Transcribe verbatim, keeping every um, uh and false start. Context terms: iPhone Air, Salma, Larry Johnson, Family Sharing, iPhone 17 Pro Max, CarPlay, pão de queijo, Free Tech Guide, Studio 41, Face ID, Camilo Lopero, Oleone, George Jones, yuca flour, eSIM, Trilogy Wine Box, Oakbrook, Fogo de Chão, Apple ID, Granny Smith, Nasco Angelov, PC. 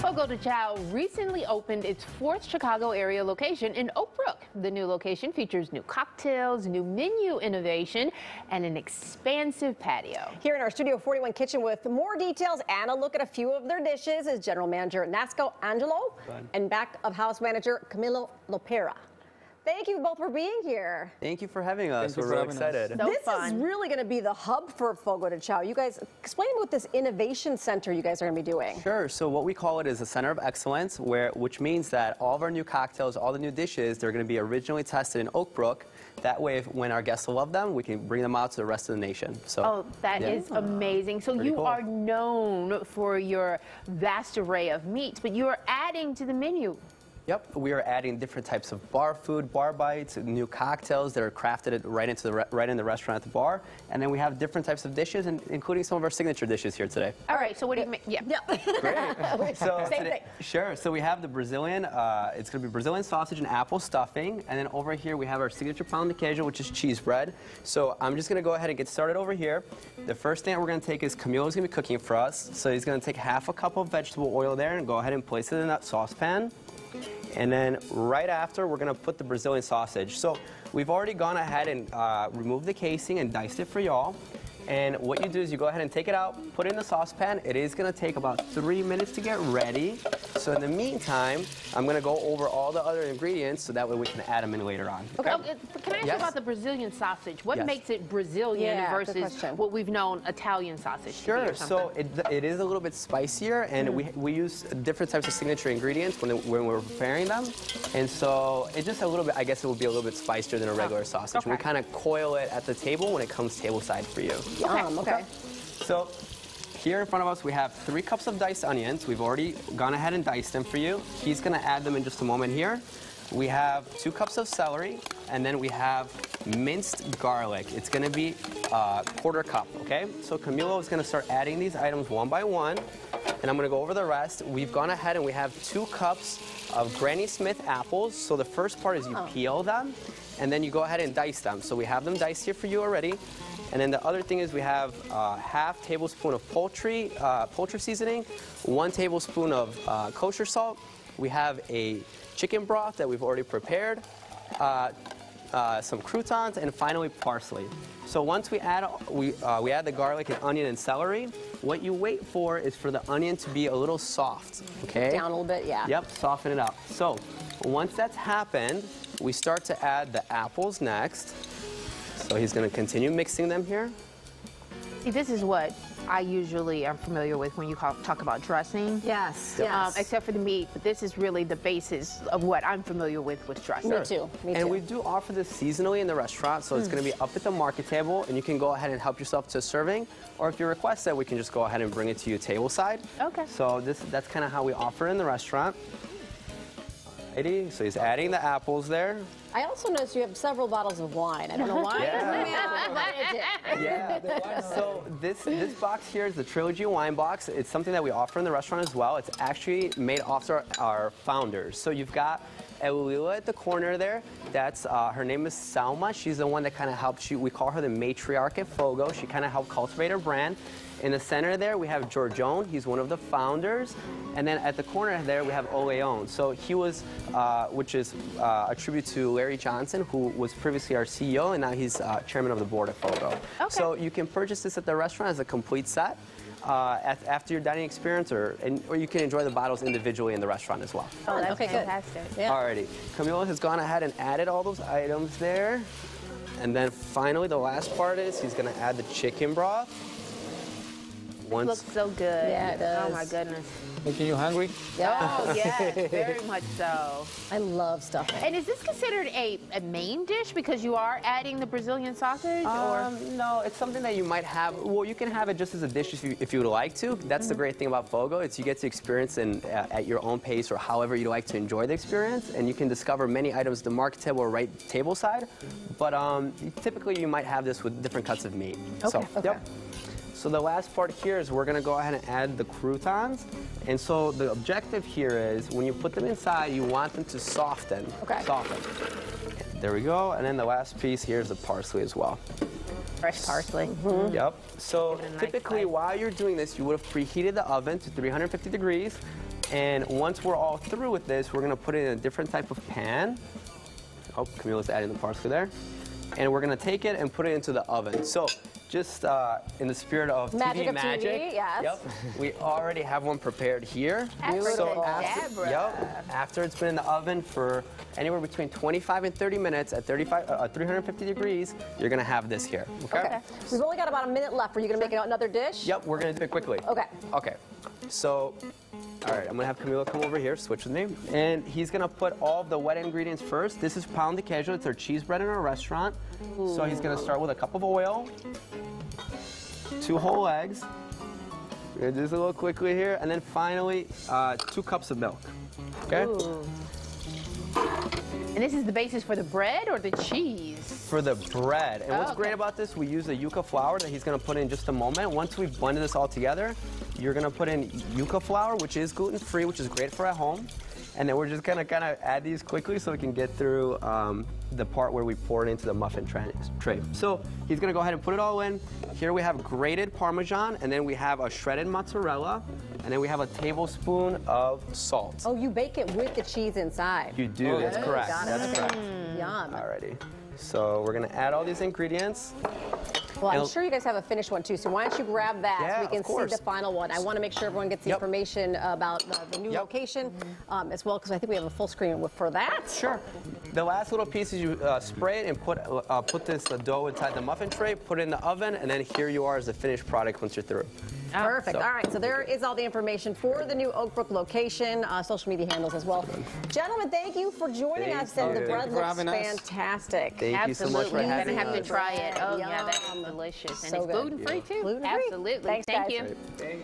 Fogo de Chão recently opened its fourth Chicago area location in Oakbrook. The new location features new cocktails, new menu innovation, and an expansive patio. Here in our Studio forty-one kitchen with more details and a look at a few of their dishes is General Manager Nasco Angelov and back of house manager Camilo Lopero. Thank you both for being here. Thank you for having us. We're really excited. So this fun. is really going to be the hub for Fogo de Chão. You guys, explain what this innovation center you guys are going to be doing. Sure. So what we call it is a center of excellence, where which means that all of our new cocktails, all the new dishes, they're going to be originally tested in Oakbrook. That way, if, when our guests love them, we can bring them out to the rest of the nation. So, oh, that yeah. is amazing. So Pretty you cool. are known for your vast array of meats, but you are adding to the menu. Yep, we are adding different types of bar food, bar bites, new cocktails that are crafted right into the re right in the restaurant at the bar, and then we have different types of dishes, and including some of our signature dishes here today. All right, so what do you make? Yeah, yeah. Great. So Same today, thing. Sure. So we have the Brazilian. Uh, it's going to be Brazilian sausage and apple stuffing, and then over here we have our signature pão de queijo, which is cheese bread. So I'm just going to go ahead and get started over here. The first thing that we're going to take is Camilo is going to be cooking for us. So he's going to take half a cup of vegetable oil there and go ahead and place it in that saucepan. And then right after, we're going to put the Brazilian sausage. So we've already gone ahead and uh, removed the casing and diced it for y'all. And what you do is you go ahead and take it out, put it in the saucepan. It is going to take about three minutes to get ready. So in the meantime, I'm going to go over all the other ingredients so that way we can add them in later on. Okay. okay. Can I ask yes. you about the Brazilian sausage? What yes. makes it Brazilian yeah, versus what we've known Italian sausage? Sure. To be or so it, it is a little bit spicier, and mm. we we use different types of signature ingredients when when we're preparing them, and so it's just a little bit. I guess it would be a little bit spicier than a regular oh. sausage. Okay. We kind of coil it at the table when it comes tableside for you. Okay. Um, okay. okay. So here in front of us, we have three cups of diced onions. We've already gone ahead and diced them for you. He's going to add them in just a moment here. We have two cups of celery, and then we have minced garlic. It's going to be a quarter cup, okay? So Camilo is going to start adding these items one by one, and I'm going to go over the rest. We've gone ahead and we have two cups of Granny Smith apples. So the first part is you peel them, and then you go ahead and dice them. So we have them diced here for you already. And then the other thing is we have uh, half tablespoon of poultry, uh, poultry seasoning, one tablespoon of uh, kosher salt. We have a chicken broth that we've already prepared, uh, uh, some croutons, and finally parsley. So once we add, we, uh, we add the garlic and onion and celery, what you wait for is for the onion to be a little soft, okay? Down a little bit, yeah. Yep, soften it up. So once that's happened, we start to add the apples next. So he's going to continue mixing them here. See, this is what I usually am familiar with when you call, talk about dressing. Yes, yes. Um, except for the meat, but this is really the basis of what I'm familiar with with dressing. Me too, me too. And we do offer this seasonally in the restaurant, so mm. it's going to be up at the market table, and you can go ahead and help yourself to serving, or if you request that, we can just go ahead and bring it to you tableside. Okay. So this, that's kind of how we offer in the restaurant. So he's adding the apples there. I also noticed you have several bottles of wine. I don't know why. Yeah. yeah. So this this box here is the Trilogy Wine Box. It's something that we offer in the restaurant as well. It's actually made after our founders. So you've got Elila at the corner there. That's uh, her name is Salma. She's the one that kind of helped. She, we call her the matriarch at Fogo. She kind of helped cultivate her brand. In the center there, we have George Jones. He's one of the founders. And then at the corner there, we have Oleone. So he was, uh, which is uh, a tribute to Larry Johnson, who was previously our C E O, and now he's uh, chairman of the board at Fogo. Okay. So you can purchase this at the restaurant as a complete set uh, at, after your dining experience, or, and, or you can enjoy the bottles individually in the restaurant as well. Oh, that's okay, fantastic. Good. Yeah. Alrighty. Camilo has gone ahead and added all those items there. And then finally, the last part is he's going to add the chicken broth. Once. It looks so good. Yeah, it does. Oh my goodness. Making you hungry? Yep. Oh yes, very much so. I love stuffing. And is this considered a, a main dish because you are adding the Brazilian sausage? Um, or? No, it's something that you might have. Well, you can have it just as a dish if you, if you would like to. That's mm-hmm. the great thing about Fogo. It's you get to experience in, uh, at your own pace or however you like to enjoy the experience. And you can discover many items at the market table or right table side. But um, typically you might have this with different cuts of meat. Okay. So, okay. Yep. So the last part here is we're going to go ahead and add the croutons. And so the objective here is when you put them inside, you want them to soften. Okay. Soften. There we go. And then the last piece here is the parsley as well. Fresh parsley. Mm-hmm. Yep. So typically nice while you're doing this, you would have preheated the oven to three hundred fifty degrees. And once we're all through with this, we're gonna put it in a different type of pan. Oh, Camilo's adding the parsley there. And we're gonna take it and put it into the oven. So, just uh, in the spirit of magic T V of magic, T V, yes. Yep, we already have one prepared here. So after, yep, after it's been in the oven for anywhere between twenty-five and thirty minutes at thirty-five, uh, three hundred fifty degrees, you're gonna have this here. Okay? Okay. We've only got about a minute left. Are you gonna make another dish? Yep, we're gonna do it quickly. Okay. Okay. So, all right, I'm gonna have Camilo come over here, switch with me, and he's gonna put all the wet ingredients first. This is pão de queijo, it's our cheese bread in our restaurant. Mm. So he's gonna start with a cup of oil, two whole eggs. We're gonna do this a little quickly here, and then finally, uh, two cups of milk, okay? Ooh. And this is the basis for the bread or the cheese? For the bread. And oh, what's okay. great about this, we use the yuca flour that he's gonna put in just a moment. Once we blend this all together, you're gonna put in yuca flour, which is gluten-free, which is great for at home. And then we're just gonna kind of add these quickly so we can get through um, the part where we pour it into the muffin tra tray. So he's gonna go ahead and put it all in. Here we have grated Parmesan, and then we have a shredded mozzarella, and then we have a tablespoon of salt. Oh, you bake it with the cheese inside. You do, oh, that's good. correct. That's correct. Mm. Yum. Alrighty. So we're gonna add all these ingredients. Well, I'm sure you guys have a finished one, too, so why don't you grab that yeah, so we can see the final one. I want to make sure everyone gets the yep. information about uh, the new yep. location um, as well, because I think we have a full screen for that. Sure. The last little piece is you uh, spray it and put, uh, put this uh, dough inside the muffin tray, put it in the oven, and then here you are as the finished product once you're through. Perfect. So, all right, so there is all the information for the new Oakbrook location, uh, social media handles as well. Gentlemen, thank you for joining thank us. And the bread looks fantastic. Thank Absolutely. you so much for having us. You're going to have to try it. Oh, Yum. yeah, that's delicious. And so it's gluten-free, too. Gluten-free. Absolutely. Thanks, thank guys. you. Thank you.